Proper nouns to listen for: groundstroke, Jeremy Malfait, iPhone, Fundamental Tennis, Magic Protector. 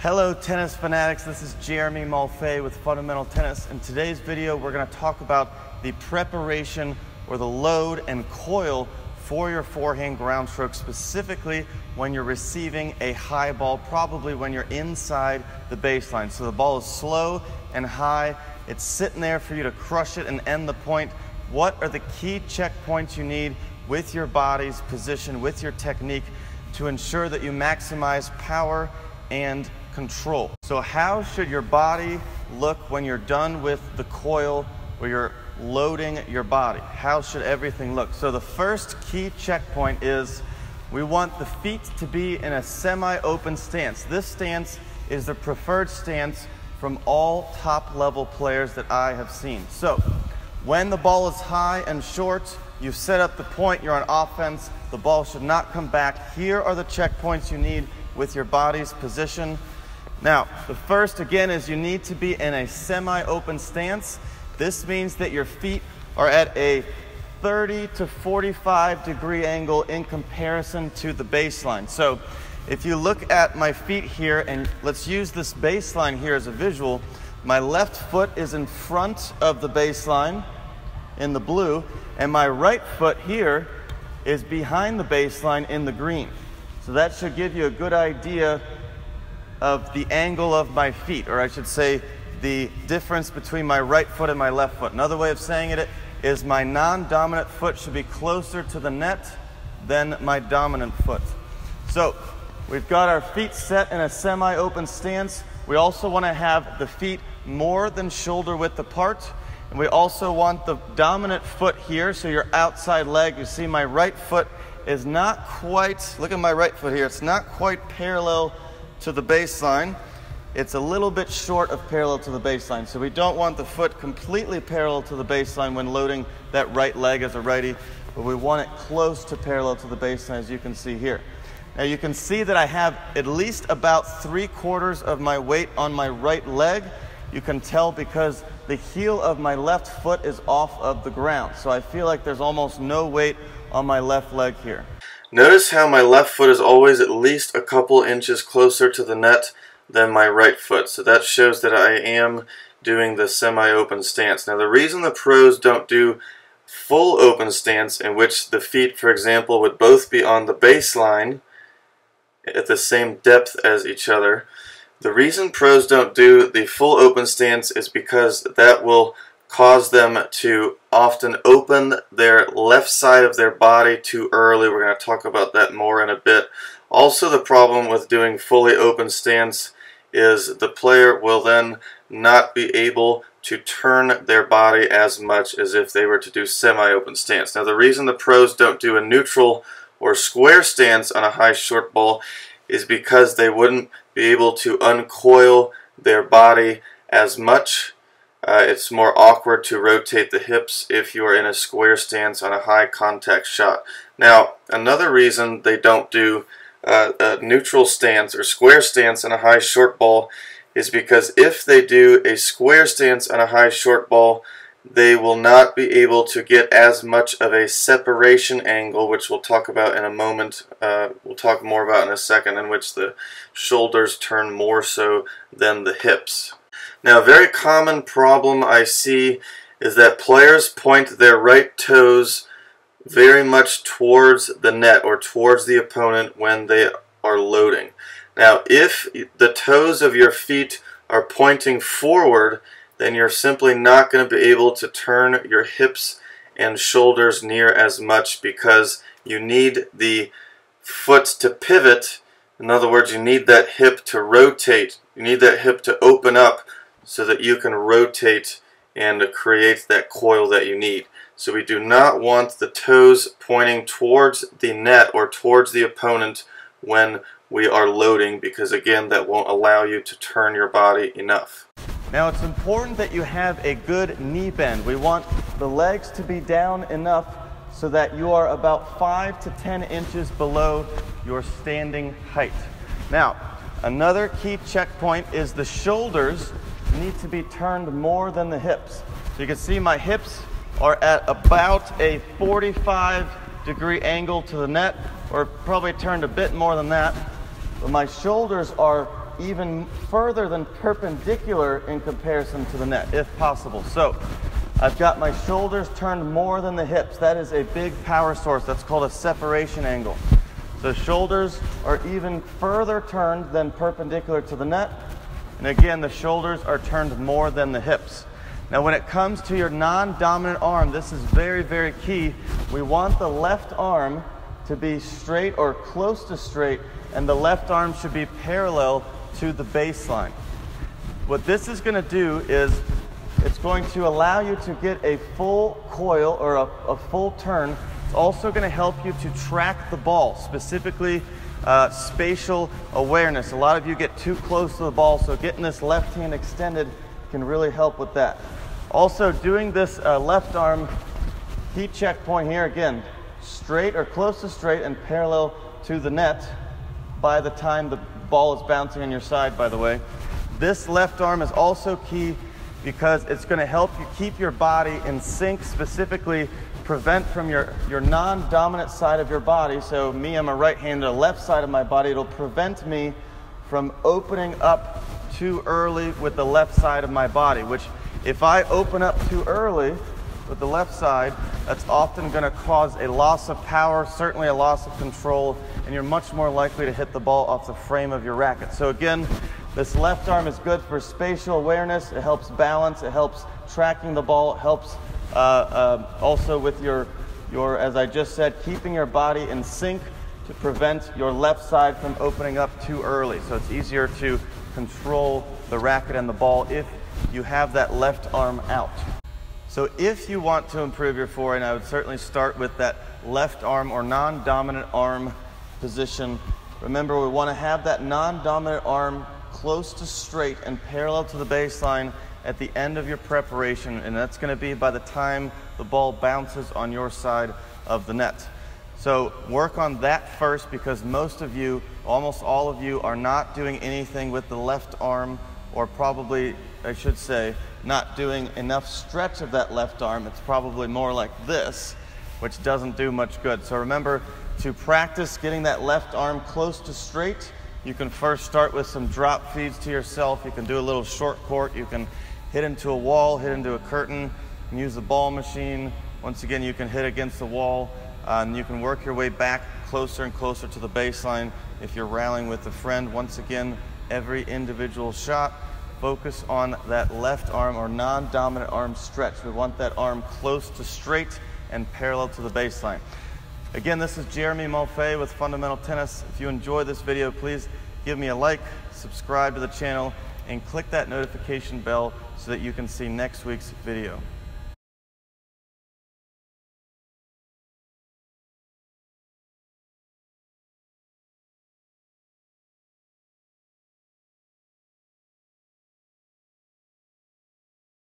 Hello tennis fanatics, this is Jeremy Malfait with Fundamental Tennis. In today's video we're going to talk about the preparation or the load and coil for your forehand ground stroke, specifically when you're receiving a high ball, probably when you're inside the baseline. So the ball is slow and high, it's sitting there for you to crush it and end the point. What are the key checkpoints you need with your body's position, with your technique, to ensure that you maximize power and control? So how should your body look when you're done with the coil where you're loading your body? How should everything look? So the first key checkpoint is we want the feet to be in a semi-open stance. This stance is the preferred stance from all top level players that I have seen. So when the ball is high and short, you've set up the point, you're on offense, the ball should not come back. Here are the checkpoints you need with your body's position. Now, the first again is you need to be in a semi-open stance. This means that your feet are at a 30 to 45 degree angle in comparison to the baseline. So if you look at my feet here, and let's use this baseline here as a visual, my left foot is in front of the baseline in the blue, and my right foot here is behind the baseline in the green. So that should give you a good idea of the angle of my feet, or I should say the difference between my right foot and my left foot. Another way of saying it is my non-dominant foot should be closer to the net than my dominant foot. So we've got our feet set in a semi-open stance. We also want to have the feet more than shoulder width apart. And we also want the dominant foot here, so your outside leg, you see my right foot is not quite, look at my right foot here, it's not quite parallel to the baseline. It's a little bit short of parallel to the baseline. So we don't want the foot completely parallel to the baseline when loading that right leg as a righty, but we want it close to parallel to the baseline, as you can see here. Now you can see that I have at least about 3/4 of my weight on my right leg. You can tell because the heel of my left foot is off of the ground. So I feel like there's almost no weight on my left leg here. Notice how my left foot is always at least a couple inches closer to the net than my right foot. So that shows that I am doing the semi-open stance. Now the reason the pros don't do full open stance, in which the feet, for example, would both be on the baseline at the same depth as each other, the reason pros don't do the full open stance is because that will cause them to often open their left side of their body too early. We're going to talk about that more in a bit. Also, the problem with doing fully open stance is the player will then not be able to turn their body as much as if they were to do semi-open stance. Now, the reason the pros don't do a neutral or square stance on a high short ball is because they wouldn't be able to uncoil their body as much. It's more awkward to rotate the hips if you are in a square stance on a high contact shot. Now, another reason they don't do a neutral stance or square stance on a high short ball is because if they do a square stance on a high short ball, they will not be able to get as much of a separation angle, which we'll talk about in a moment, we'll talk more about in a second, in which the shoulders turn more so than the hips. Now, a very common problem I see is that players point their right toes very much towards the net or towards the opponent when they are loading. Now, if the toes of your feet are pointing forward, then you're simply not going to be able to turn your hips and shoulders near as much, because you need the foot to pivot. In other words, you need that hip to rotate. You need that hip to open up so that you can rotate and create that coil that you need. So we do not want the toes pointing towards the net or towards the opponent when we are loading, because again, that won't allow you to turn your body enough. Now, it's important that you have a good knee bend. We want the legs to be down enough so that you are about 5 to 10 inches below your standing height. Now, another key checkpoint is the shoulders need to be turned more than the hips. So you can see my hips are at about a 45 degree angle to the net, or probably turned a bit more than that, but my shoulders are even further than perpendicular in comparison to the net, if possible. So I've got my shoulders turned more than the hips. That is a big power source. That's called a separation angle. So shoulders are even further turned than perpendicular to the net. And again, the shoulders are turned more than the hips. Now, when it comes to your non-dominant arm, this is very, very key. We want the left arm to be straight or close to straight, and the left arm should be parallel to the baseline. What this is gonna do is it's going to allow you to get a full coil or a full turn. It's also gonna help you to track the ball, specifically spatial awareness. A lot of you get too close to the ball, so getting this left hand extended can really help with that. Also, doing this left arm heat checkpoint here, again, straight or close to straight and parallel to the net by the time the ball is bouncing on your side, by the way. This left arm is also key because it's gonna help you keep your body in sync, specifically prevent from your non-dominant side of your body. So me, I'm a right-hander, left side of my body, it'll prevent me from opening up too early with the left side of my body, which if I open up too early with the left side, that's often gonna cause a loss of power, certainly a loss of control, and you're much more likely to hit the ball off the frame of your racket. So again, this left arm is good for spatial awareness. It helps balance, it helps tracking the ball, it helps also with your, as I just said, keeping your body in sync to prevent your left side from opening up too early. So it's easier to control the racket and the ball if you have that left arm out. So if you want to improve your forehand, I would certainly start with that left arm or non-dominant arm position. Remember, we want to have that non-dominant arm close to straight and parallel to the baseline at the end of your preparation, and that's going to be by the time the ball bounces on your side of the net. So work on that first, because most of you, almost all of you, are not doing anything with the left arm, or probably, I should say, not doing enough stretch of that left arm. It's probably more like this, which doesn't do much good. So remember to practice getting that left arm close to straight. You can first start with some drop feeds to yourself. You can do a little short court. You can hit into a wall, hit into a curtain, and use the ball machine. Once again, you can hit against the wall, and you can work your way back closer and closer to the baseline if you're rallying with a friend. Once again, every individual shot, focus on that left arm or non-dominant arm stretch. We want that arm close to straight and parallel to the baseline. Again, this is Jeremy Malfait with Fundamental Tennis. If you enjoyed this video, please give me a like, subscribe to the channel, and click that notification bell so that you can see next week's video.